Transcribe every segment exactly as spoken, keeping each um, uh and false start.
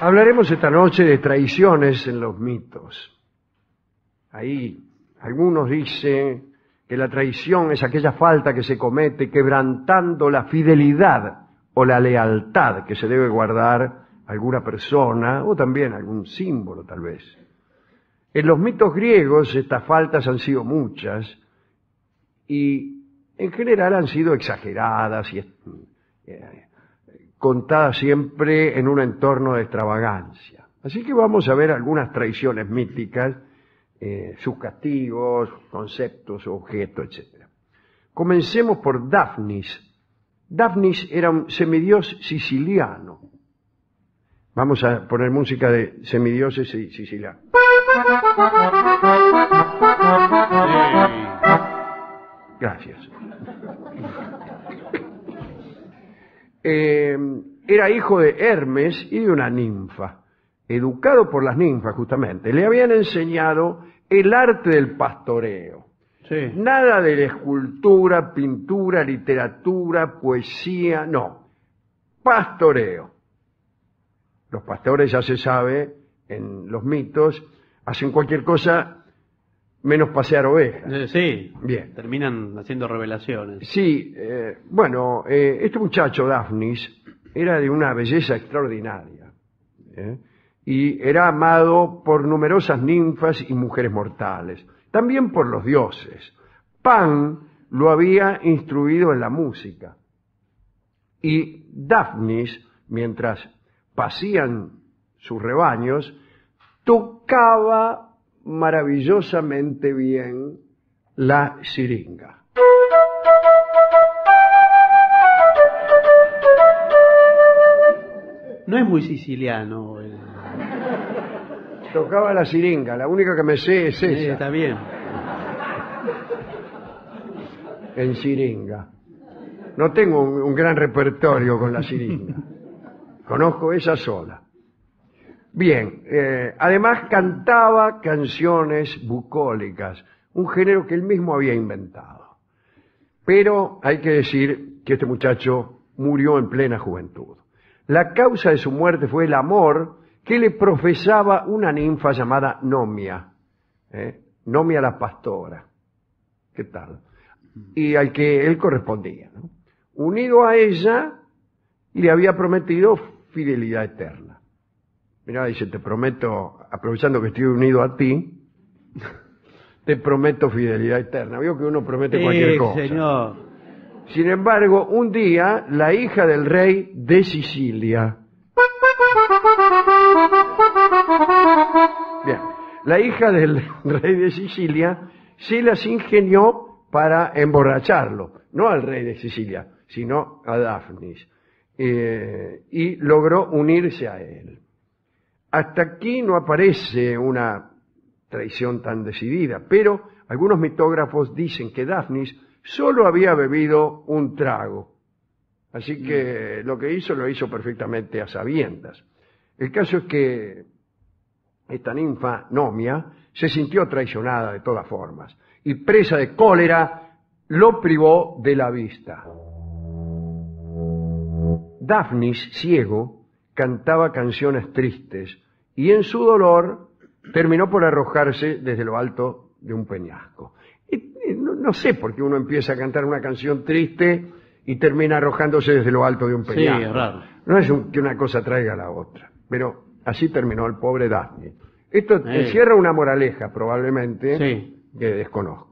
Hablaremos esta noche de traiciones en los mitos. Ahí algunos dicen que la traición es aquella falta que se comete quebrantando la fidelidad o la lealtad que se debe guardar alguna persona o también algún símbolo, tal vez. En los mitos griegos estas faltas han sido muchas y en general han sido exageradas y eh, contadas siempre en un entorno de extravagancia. Así que vamos a ver algunas traiciones míticas, eh, sus castigos, conceptos, objetos, etcétera. Comencemos por Daphnis. Daphnis era un semidios siciliano. Vamos a poner música de semidioses sicilianos. Gracias. Eh, era hijo de Hermes y de una ninfa, educado por las ninfas justamente. Le habían enseñado el arte del pastoreo. Sí. Nada de la escultura, pintura, literatura, poesía, no. Pastoreo. Los pastores, ya se sabe, en los mitos, hacen cualquier cosa menos pasear ovejas. Sí, bien. Terminan haciendo revelaciones. Sí, eh, bueno, eh, este muchacho Daphnis era de una belleza extraordinaria, ¿eh? Y era amado por numerosas ninfas y mujeres mortales. También por los dioses. Pan lo había instruido en la música. Y Daphnis, mientras pasían sus rebaños, tocaba maravillosamente bien la siringa. No es muy siciliano. Eh. Tocaba la siringa, la única que me sé es esa. Sí, está bien. En siringa. No tengo un, un gran repertorio con la siringa. Conozco esa sola. Bien, eh, además cantaba canciones bucólicas, un género que él mismo había inventado. Pero hay que decir que este muchacho murió en plena juventud. La causa de su muerte fue el amor que le profesaba una ninfa llamada Nomia, ¿eh? Nomia la pastora. ¿Qué tal? Y al que él correspondía, ¿no? Unido a ella, le había prometido fidelidad eterna. Mirá, dice, te prometo, aprovechando que estoy unido a ti, te prometo fidelidad eterna. Vio que uno promete sí, cualquier cosa. Señor. Sin embargo, un día, la hija del rey de Sicilia... Bien, la hija del rey de Sicilia se las ingenió para emborracharlo. No al rey de Sicilia, sino a Daphnis. Eh, y logró unirse a él. Hasta aquí no aparece una traición tan decidida, pero algunos mitógrafos dicen que Daphnis solo había bebido un trago. Así que lo que hizo, lo hizo perfectamente a sabiendas. El caso es que esta ninfa Nomia se sintió traicionada de todas formas y, presa de cólera, lo privó de la vista. Daphnis, ciego, cantaba canciones tristes y en su dolor terminó por arrojarse desde lo alto de un peñasco. Y no, no sé por qué uno empieza a cantar una canción triste y termina arrojándose desde lo alto de un peñasco. Sí, es raro. No es un, que una cosa traiga a la otra, pero así terminó el pobre Daphnis. Esto eh. encierra una moraleja, probablemente, sí, que desconozco.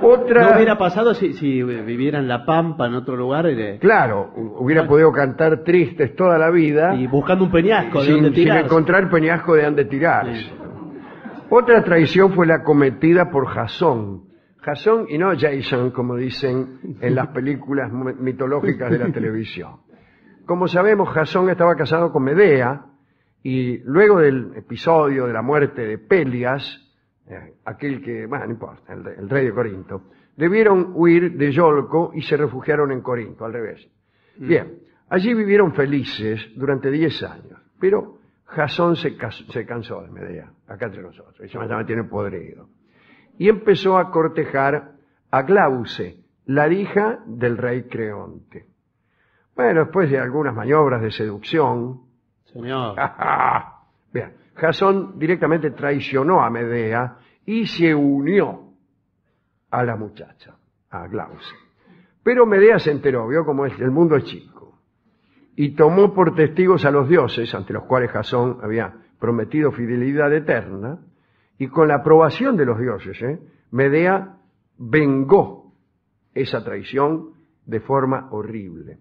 Otra... No hubiera pasado si, si viviera en La Pampa, en otro lugar. Era... Claro, hubiera claro. podido cantar tristes toda la vida. Y buscando un peñasco sin, de donde tirar. Sin encontrar peñasco de donde tirar. Sí. Otra traición fue la cometida por Jasón. Jasón y no Jason, como dicen en las películas mitológicas de la televisión. Como sabemos, Jasón estaba casado con Medea y luego del episodio de la muerte de Pelias... aquel que, bueno, no importa, el, el rey de Corinto, debieron huir de Yolco y se refugiaron en Corinto, al revés. Bien, allí vivieron felices durante diez años, pero Jasón se, se cansó de Medea, acá entre nosotros, ella ya me tiene podrido, y empezó a cortejar a Glauce, la hija del rey Creonte. Bueno, después de algunas maniobras de seducción, Señor. Bien, Jasón directamente traicionó a Medea y se unió a la muchacha, a Glauce. Pero Medea se enteró, vio cómo es, el mundo es chico, y tomó por testigos a los dioses, ante los cuales Jasón había prometido fidelidad eterna, y con la aprobación de los dioses, ¿eh? Medea vengó esa traición de forma horrible.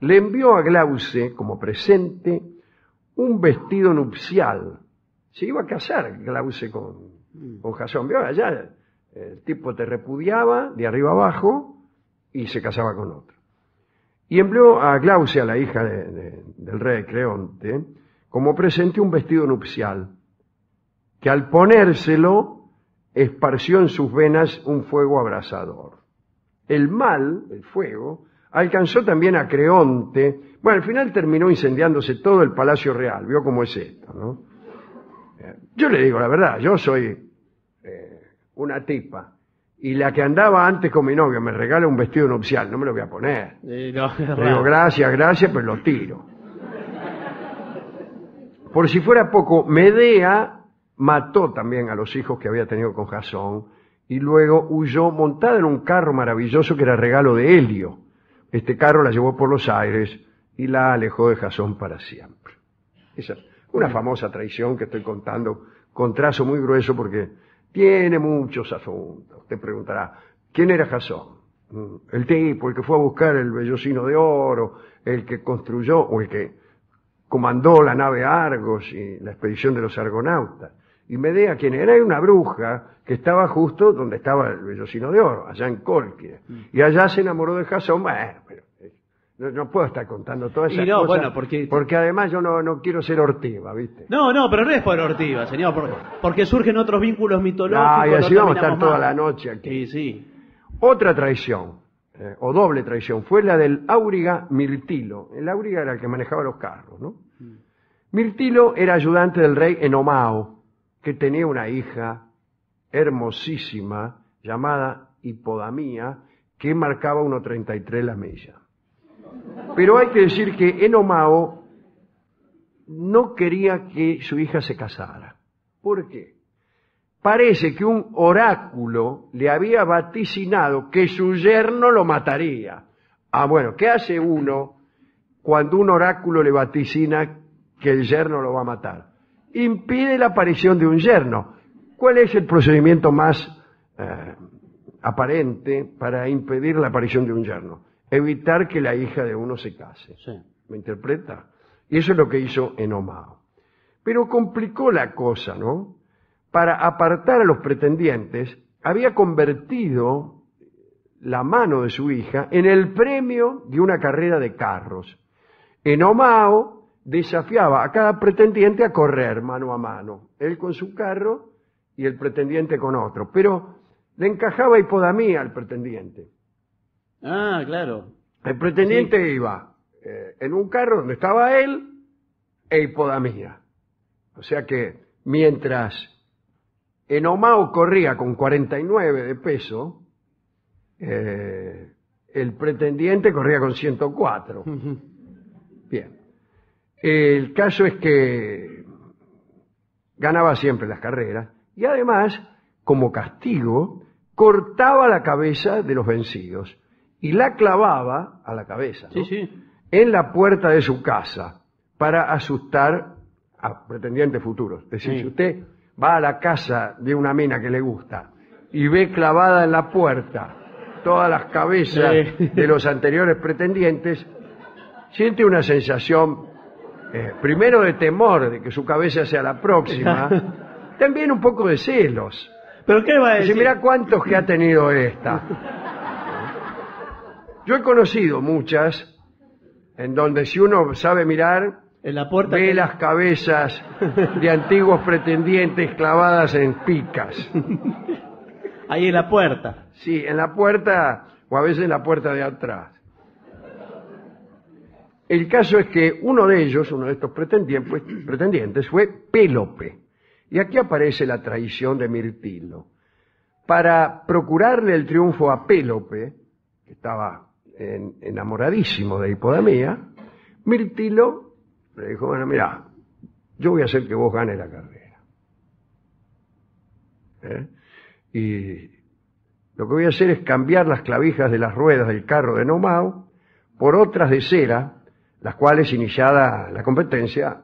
Le envió a Glauce como presente un vestido nupcial. Se iba a casar Glauce con, con Jasón. Vio allá, el tipo te repudiaba de arriba abajo y se casaba con otro. Y envió a Glauce, a la hija de, de, del rey Creonte, como presente un vestido nupcial, que al ponérselo esparció en sus venas un fuego abrasador. El mal, el fuego, alcanzó también a Creonte. Bueno, al final terminó incendiándose todo el Palacio Real. Vio cómo es esto, ¿no? Yo le digo la verdad, yo soy eh, una tipa, y la que andaba antes con mi novio me regala un vestido nupcial, no me lo voy a poner. Sí, no, le digo, gracias, gracias, pero lo tiro. Por si fuera poco, Medea mató también a los hijos que había tenido con Jasón, y luego huyó montada en un carro maravilloso que era regalo de Helio. Este carro la llevó por los aires y la alejó de Jasón para siempre. Esa es una famosa traición que estoy contando con trazo muy grueso porque tiene muchos asuntos. Usted preguntará, ¿quién era Jasón? El tipo, el que fue a buscar el vellocino de oro, el que construyó o el que comandó la nave Argos y la expedición de los argonautas. Y Medea, quien era una bruja que estaba justo donde estaba el vellocino de oro, allá en Cólquida. Y allá se enamoró de Jasón. Bueno, pero no, no puedo estar contando todas esas no, cosas, bueno, porque... porque además yo no, no quiero ser ortiva, ¿viste? No, no, pero no es por ortiva, señor, porque, porque surgen otros vínculos mitológicos. Ah, no, y así vamos a estar mal toda la noche aquí. Sí, sí. Otra traición, eh, o doble traición, fue la del áuriga Mirtilo. El áuriga era el que manejaba los carros, ¿no? Mm. Mirtilo era ayudante del rey Enomao, que tenía una hija hermosísima llamada Hipodamía, que marcaba uno treinta y tres la milla. Pero hay que decir que Enomao no quería que su hija se casara. ¿Por qué? Parece que un oráculo le había vaticinado que su yerno lo mataría. Ah, bueno, ¿qué hace uno cuando un oráculo le vaticina que el yerno lo va a matar? Impide la aparición de un yerno. ¿Cuál es el procedimiento más eh, aparente para impedir la aparición de un yerno? Evitar que la hija de uno se case. Sí. ¿Me interpreta? Y eso es lo que hizo Enomao. Pero complicó la cosa, ¿no? Para apartar a los pretendientes, había convertido la mano de su hija en el premio de una carrera de carros. Enomao desafiaba a cada pretendiente a correr mano a mano, él con su carro y el pretendiente con otro, pero le encajaba Hipodamía al pretendiente. Ah, claro. El pretendiente sí iba eh, en un carro donde estaba él e Hipodamía. O sea que mientras Enomao corría con cuarenta y nueve de peso, eh, el pretendiente corría con ciento cuatro. Bien. El caso es que ganaba siempre las carreras y además, como castigo, cortaba la cabeza de los vencidos y la clavaba a la cabeza, ¿no? Sí, sí. En la puerta de su casa para asustar a pretendientes futuros. Es decir, sí, si usted va a la casa de una mina que le gusta y ve clavada en la puerta todas las cabezas sí de los anteriores pretendientes, siente una sensación... Eh, primero de temor de que su cabeza sea la próxima, también un poco de celos. ¿Pero qué va a decir? Dice, mirá cuántos que ha tenido esta. Yo he conocido muchas en donde si uno sabe mirar, en la puerta ve que... las cabezas de antiguos pretendientes clavadas en picas. Ahí en la puerta. Sí, en la puerta o a veces en la puerta de atrás. El caso es que uno de ellos, uno de estos pretendientes, pretendientes fue Pélope. Y aquí aparece la traición de Mirtilo. Para procurarle el triunfo a Pélope, que estaba en, enamoradísimo de Hipodamía, Mirtilo Le dijo, bueno, mira, yo voy a hacer que vos ganes la carrera. ¿Eh? Y lo que voy a hacer es cambiar las clavijas de las ruedas del carro de Enomao por otras de cera, las cuales, iniciada la competencia,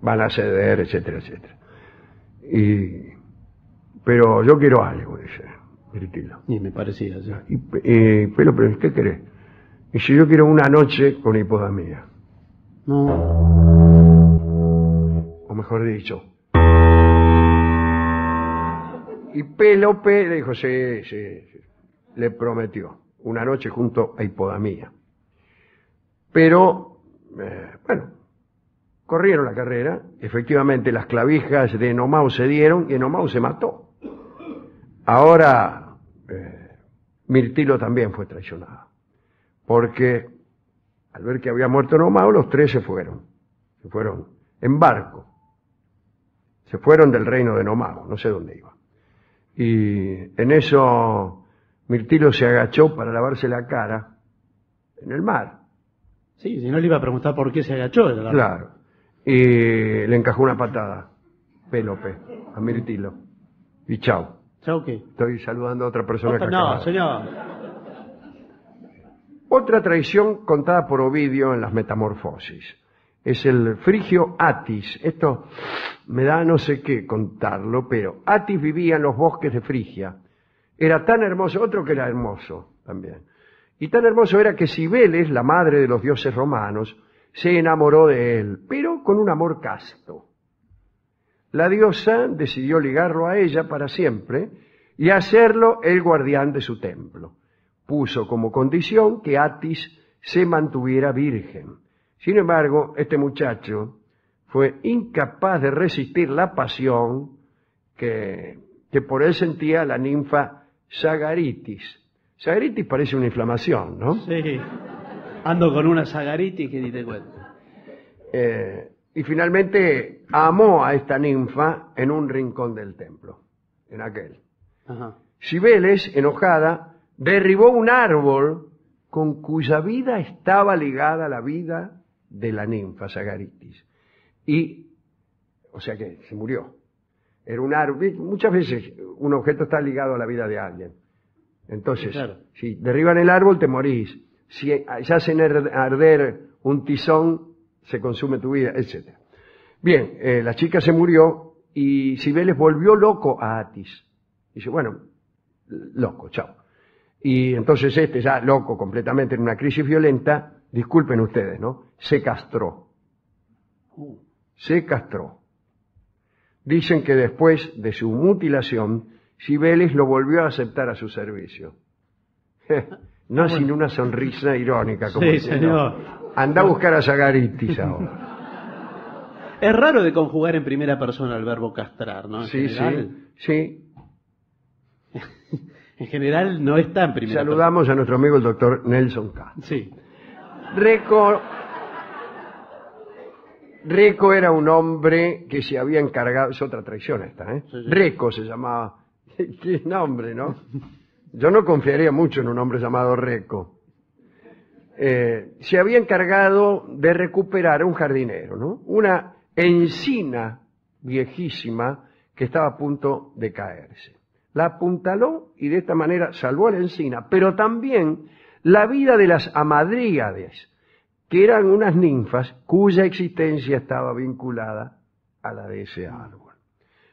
van a ceder, etcétera, etcétera. Y, pero yo quiero algo, dice Mirtilo. Y me parecía, ¿sí? Y, y Pélope, ¿qué querés? Y si yo quiero una noche con Hipodamía. No. O mejor dicho. Y Pélope le dijo, sí, sí, sí, le prometió una noche junto a Hipodamía. Pero, eh, bueno, corrieron la carrera, efectivamente las clavijas de Enomao se dieron y Enomao se mató. Ahora, eh, Mirtilo también fue traicionado, porque al ver que había muerto Enomao, los tres se fueron, se fueron en barco, se fueron del reino de Enomao, no sé dónde iba. Y en eso Mirtilo se agachó para lavarse la cara en el mar. Sí, si no le iba a preguntar por qué se agachó. La... Claro. Y le encajó una patada, Pélope, a Mirtilo. Y chao. ¿Chao qué? Estoy saludando a otra persona. Opa, que no, señor. Otra traición contada por Ovidio en las Metamorfosis. Es el frigio Atis. Esto me da no sé qué contarlo, pero Atis vivía en los bosques de Frigia. Era tan hermoso, otro que era hermoso también. Y tan hermoso era que Cibeles, la madre de los dioses romanos, se enamoró de él, pero con un amor casto. La diosa decidió ligarlo a ella para siempre y hacerlo el guardián de su templo. Puso como condición que Atis se mantuviera virgen. Sin embargo, este muchacho fue incapaz de resistir la pasión que, que por él sentía la ninfa Sangáritis. Sangáritis parece una inflamación, ¿no? Sí, ando con una Sangáritis que ni te cuento. Eh, y finalmente amó a esta ninfa en un rincón del templo, en aquel. Ajá. Cibeles, enojada, derribó un árbol con cuya vida estaba ligada la vida de la ninfa Sangáritis. Y, o sea que se murió. Era un árbol. Muchas veces un objeto está ligado a la vida de alguien. Entonces, claro, si derriban el árbol, te morís. Si hacen arder un tizón, se consume tu vida, etcétera. Bien, eh, la chica se murió y Cibeles volvió loco a Atis. Dice, bueno, loco, chao. Y entonces este, ya loco completamente, en una crisis violenta, disculpen ustedes, ¿no? Se castró. Se castró. Dicen que después de su mutilación, Cibeles lo volvió a aceptar a su servicio. No sin una sonrisa irónica. Como sí, diciendo, señor. Andá a buscar a Sangáritis ahora. Es raro de conjugar en primera persona el verbo castrar, ¿no? En sí, general, sí, sí. En general no está en primera Saludamos persona. A nuestro amigo el doctor Nelson K. Sí. Reco... Reco era un hombre que se había encargado... Es otra traición esta, ¿eh? Sí, sí. Reco se llamaba... Qué nombre, ¿no? Yo no confiaría mucho en un hombre llamado Reco. Eh, se había encargado de recuperar un jardinero, ¿no? Una encina viejísima que estaba a punto de caerse. La apuntaló y de esta manera salvó a la encina, pero también la vida de las amadríades, que eran unas ninfas cuya existencia estaba vinculada a la de ese árbol.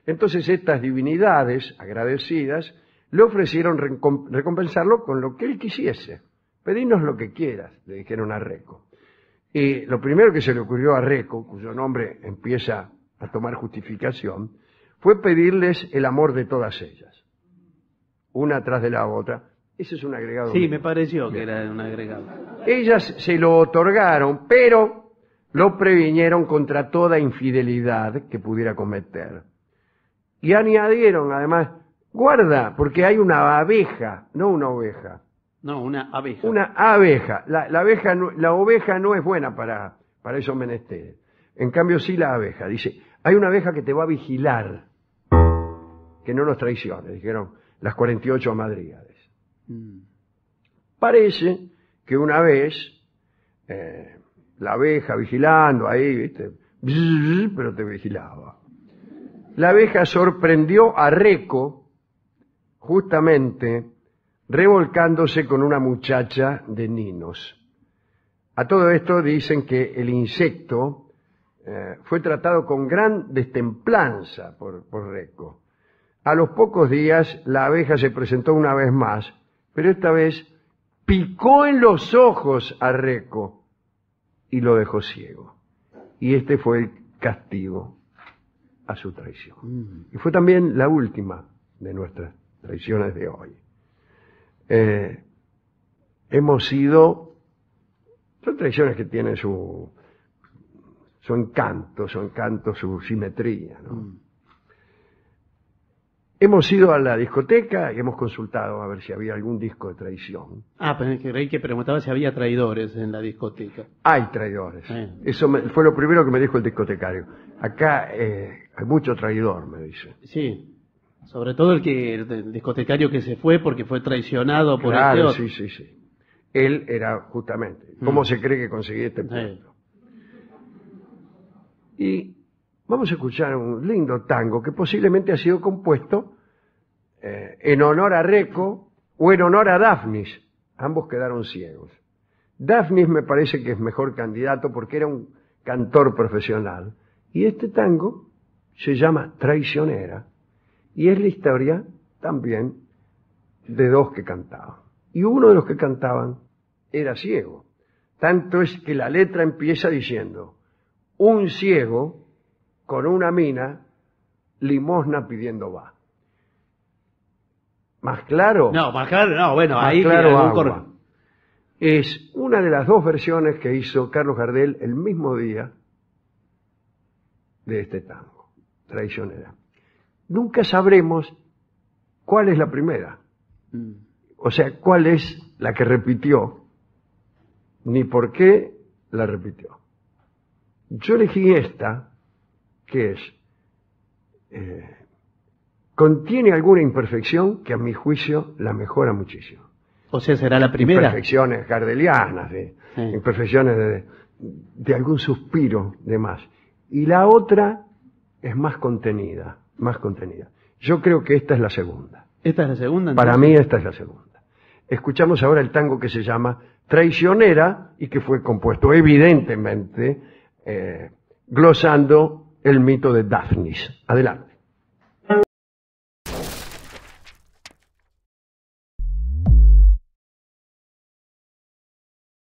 Entonces estas divinidades agradecidas le ofrecieron recompensarlo con lo que él quisiese. Pedidnos lo que quieras, le dijeron a Reco. Y lo primero que se le ocurrió a Reco, cuyo nombre empieza a tomar justificación, fue pedirles el amor de todas ellas, una tras de la otra. Ese es un agregado. Sí, mismo. Me pareció que era un agregado. Ellas se lo otorgaron, pero lo previnieron contra toda infidelidad que pudiera cometer. Y añadieron, además, guarda, porque hay una abeja, no una oveja. No, una abeja. Una abeja. La, la, abeja no, la oveja no es buena para, para esos menesteres. En cambio, sí la abeja. Dice, hay una abeja que te va a vigilar, que no nos traicione, dijeron las cuarenta y ocho amadríades. Mm. Parece que una vez eh, la abeja vigilando ahí, ¿viste? Pero te vigilaba. La abeja sorprendió a Reco, justamente revolcándose con una muchacha de Ninos. A todo esto dicen que el insecto eh, fue tratado con gran destemplanza por, por Reco. A los pocos días la abeja se presentó una vez más, pero esta vez picó en los ojos a Reco y lo dejó ciego. Y este fue el castigo a su traición. Mm. Y fue también la última de nuestras traiciones de hoy. Eh, hemos sido... Son traiciones que tienen su, su encanto, su encanto, su simetría, ¿no? Mm. Hemos ido a la discoteca y hemos consultado a ver si había algún disco de traición. Ah, pero creí que preguntaba si había traidores en la discoteca. Hay traidores. Eh. Eso me, fue lo primero que me dijo el discotecario. Acá eh, hay mucho traidor, me dice. Sí, sobre todo el, que, el discotecario que se fue porque fue traicionado por el peor. Claro, sí, sí, sí. Él era justamente. ¿Cómo mm. se cree que conseguí este punto? Eh. Y... vamos a escuchar un lindo tango que posiblemente ha sido compuesto eh, en honor a Reco o en honor a Daphnis. Ambos quedaron ciegos. Daphnis me parece que es mejor candidato porque era un cantor profesional. Y este tango se llama Traicionera y es la historia también de dos que cantaban. Y uno de los que cantaban era ciego. Tanto es que la letra empieza diciendo, un ciego... con una mina, limosna pidiendo va. ¿Más claro? No, más claro no, bueno, más ahí claro agua. Es una de las dos versiones que hizo Carlos Gardel el mismo día de este tango, Traicionera. Nunca sabremos cuál es la primera, o sea, cuál es la que repitió, ni por qué la repitió. Yo elegí esta... que es, eh, contiene alguna imperfección que a mi juicio la mejora muchísimo. O sea, será la primera. Imperfecciones gardelianas, de, sí. imperfecciones de, de algún suspiro de más. Y la otra es más contenida, más contenida. Yo creo que esta es la segunda. ¿Esta es la segunda? Entonces. Para mí esta es la segunda. Escuchamos ahora el tango que se llama Traicionera y que fue compuesto evidentemente eh, glosando el mito de Daphnis. Adelante.